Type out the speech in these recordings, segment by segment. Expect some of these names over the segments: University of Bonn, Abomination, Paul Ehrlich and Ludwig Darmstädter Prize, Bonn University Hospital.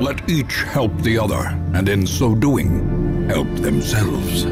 Let each help the other, and in so doing, help themselves.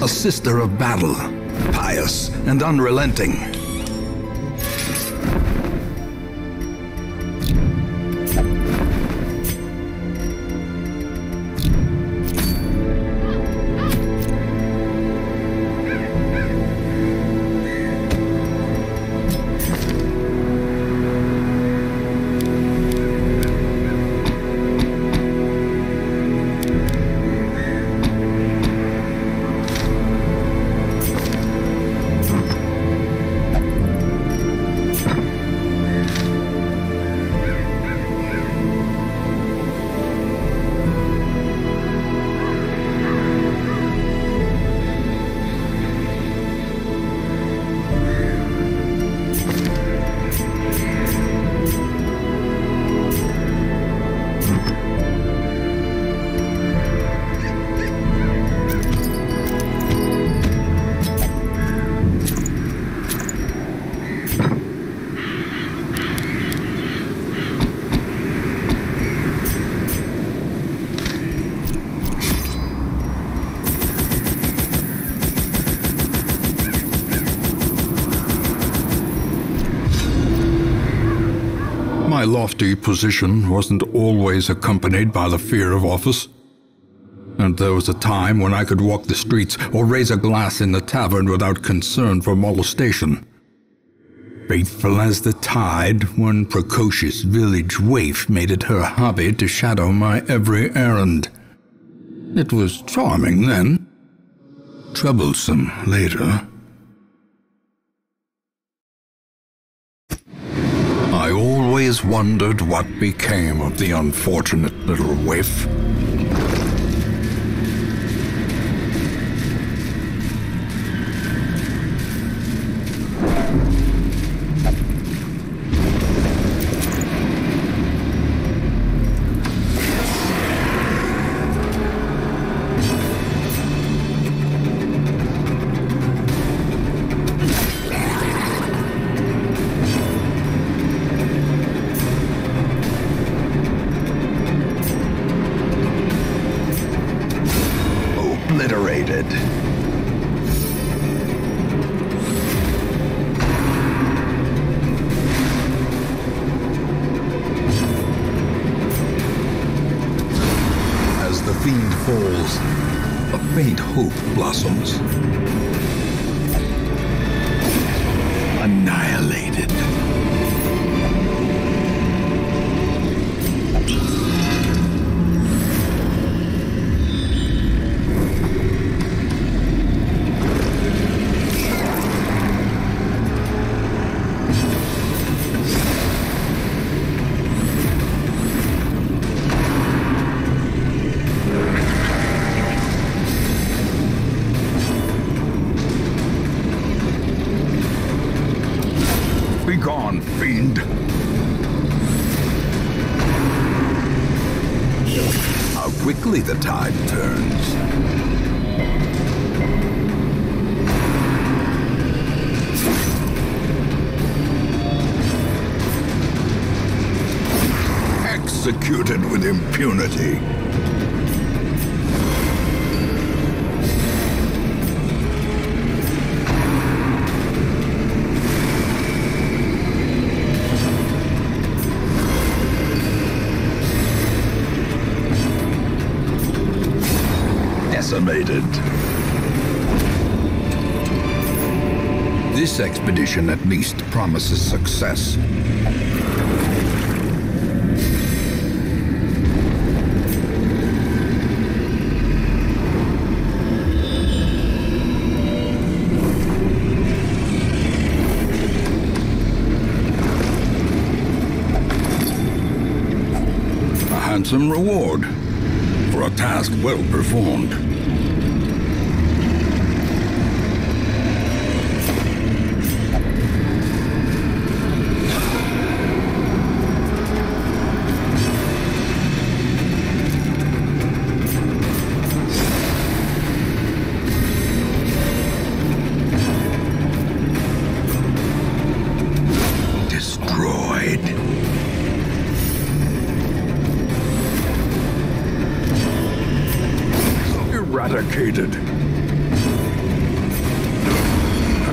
A sister of battle, pious and unrelenting. My lofty position wasn't always accompanied by the fear of office, and there was a time when I could walk the streets or raise a glass in the tavern without concern for molestation. Fateful as the tide, one precocious village waif made it her hobby to shadow my every errand. It was charming then, troublesome later. I always wondered what became of the unfortunate little waif. Executed with impunity. Decimated. This expedition at least promises success. Some reward for a task well performed.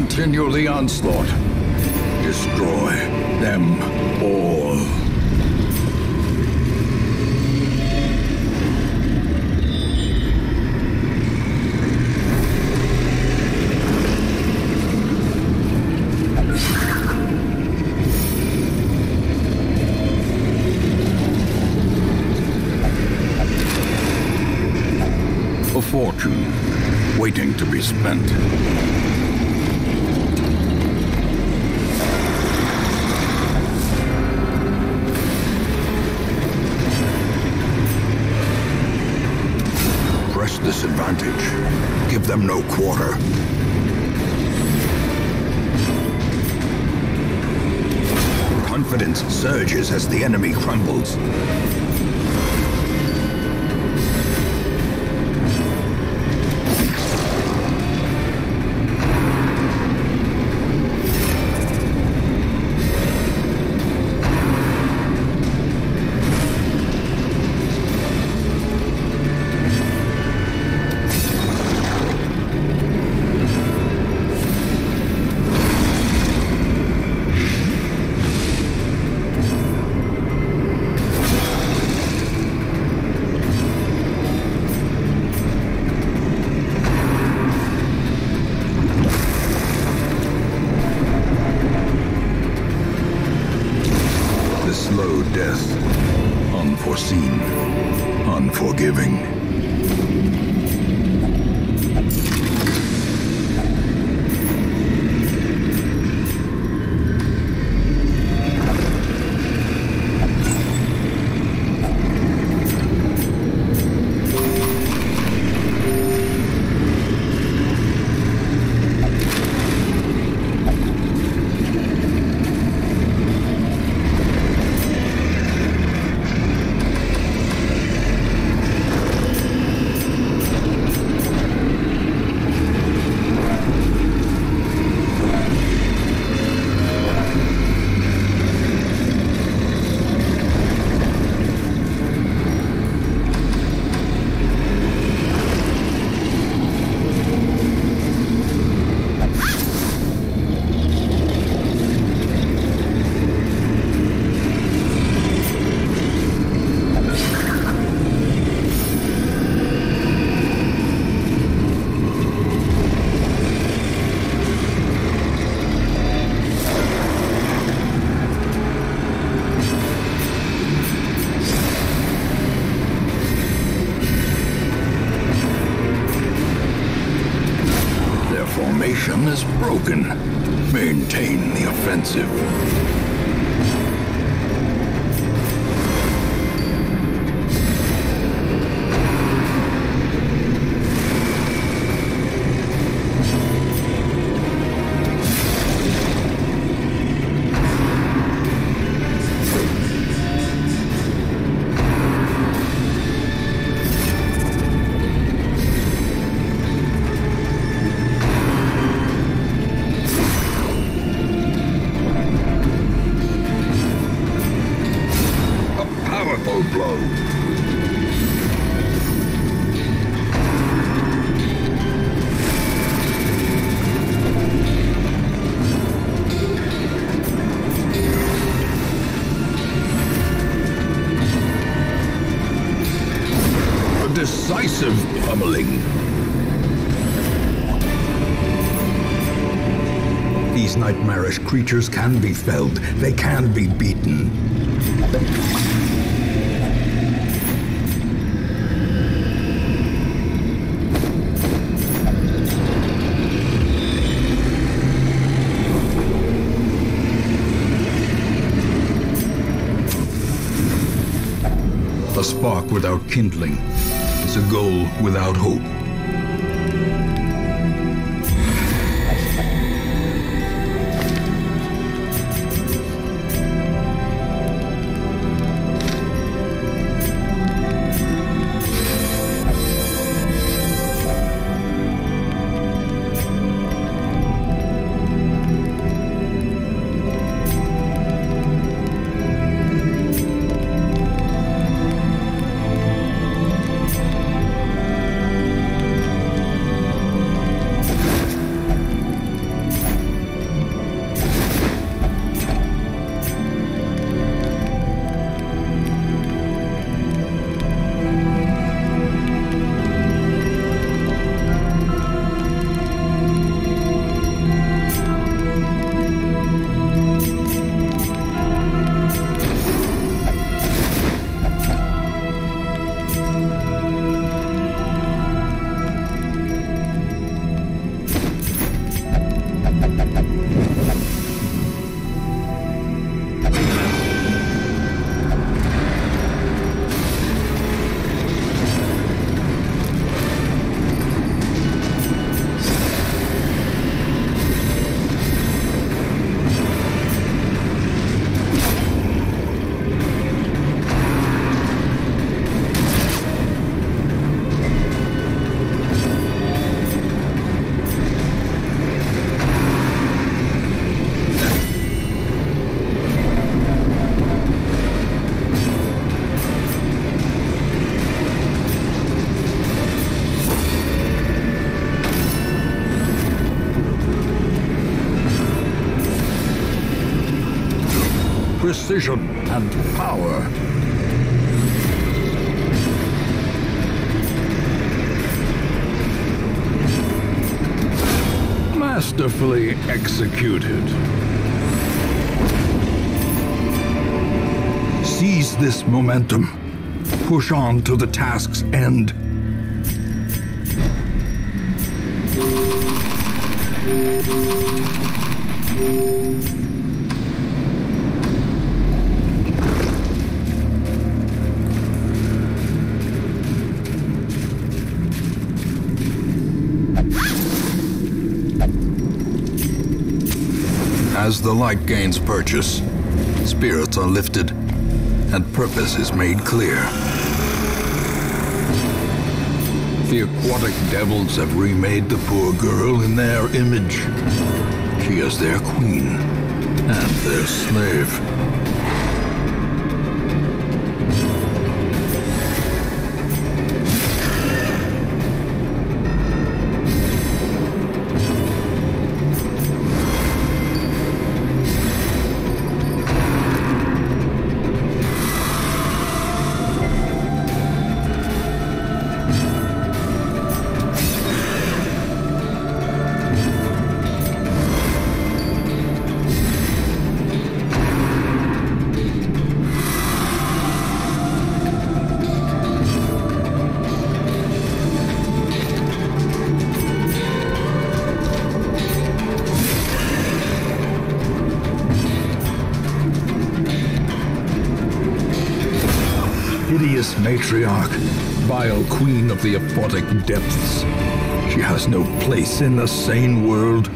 Continue the onslaught. Destroy them all. A fortune waiting to be spent. Disadvantage. Give them no quarter. Confidence surges as the enemy crumbles. Unforgiving. formation is broken. Maintain the offensive. Decisive pummeling. These nightmarish creatures can be felled. They can be beaten. A spark without kindling. It's a goal without hope. Precision and power. Masterfully executed. Seize this momentum. Push on to the task's end. As the light gains purchase, spirits are lifted, and purpose is made clear. The aquatic devils have remade the poor girl in their image. She is their queen and their slave. Goddess Matriarch, vile queen of the aquatic depths. She has no place in the sane world.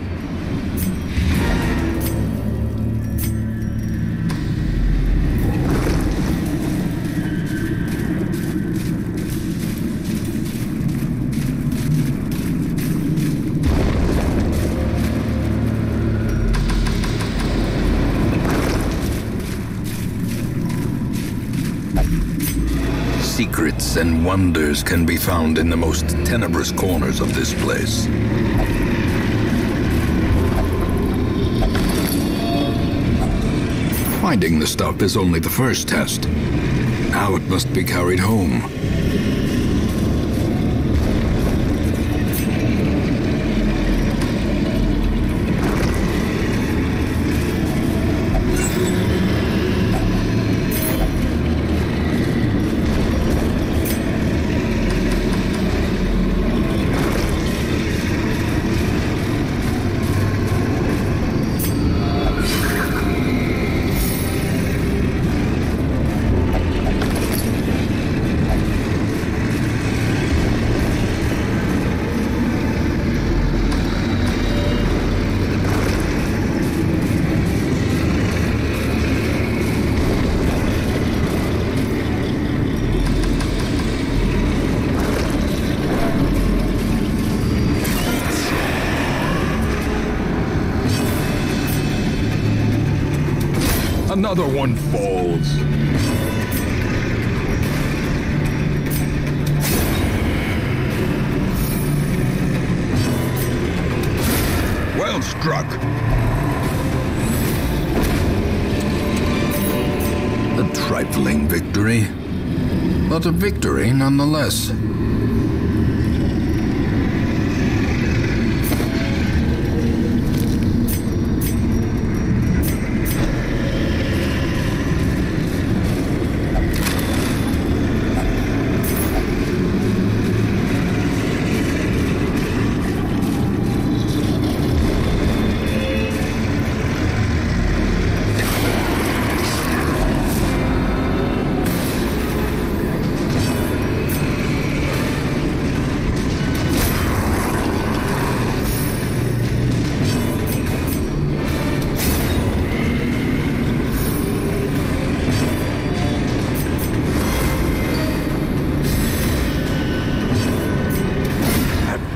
Secrets and wonders can be found in the most tenebrous corners of this place. Finding the stuff is only the first test. Now it must be carried home. Another one falls. Well struck. A trifling victory, but a victory nonetheless.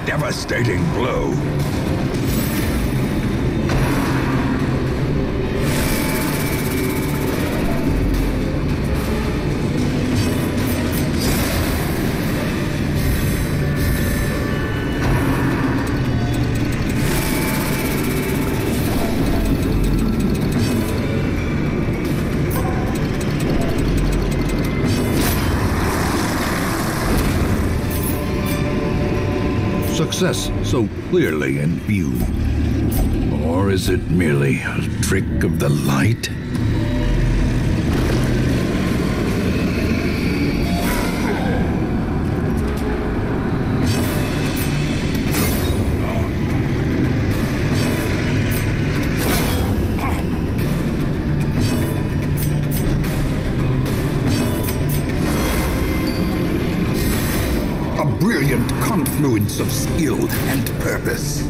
Devastating blow. Success so clearly in view, or is it merely a trick of the light? Brilliant confluence of skill and purpose.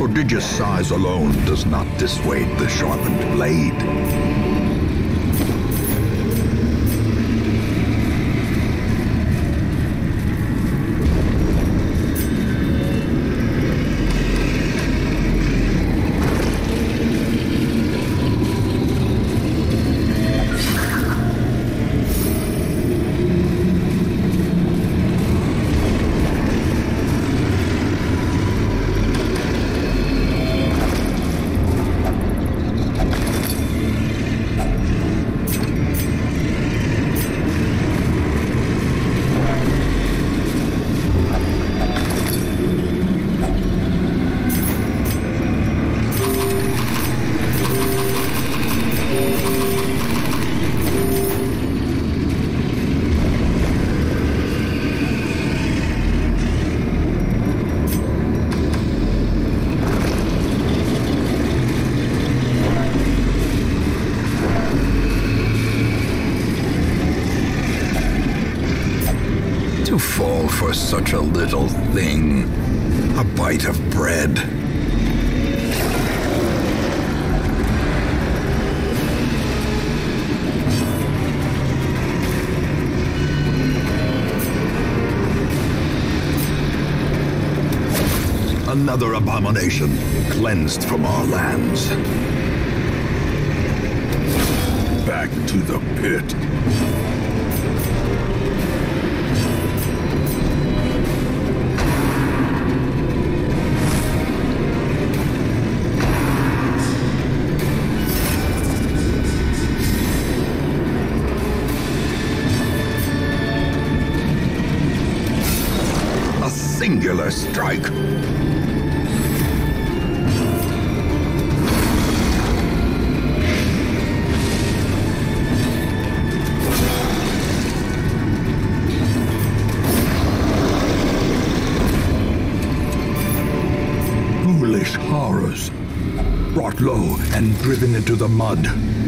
Prodigious size alone does not dissuade the sharpened blade. fall for such a little thing, a bite of bread. Another abomination cleansed from our lands. Back to the pit. Singular strike. Foolish horrors, brought low and driven into the mud.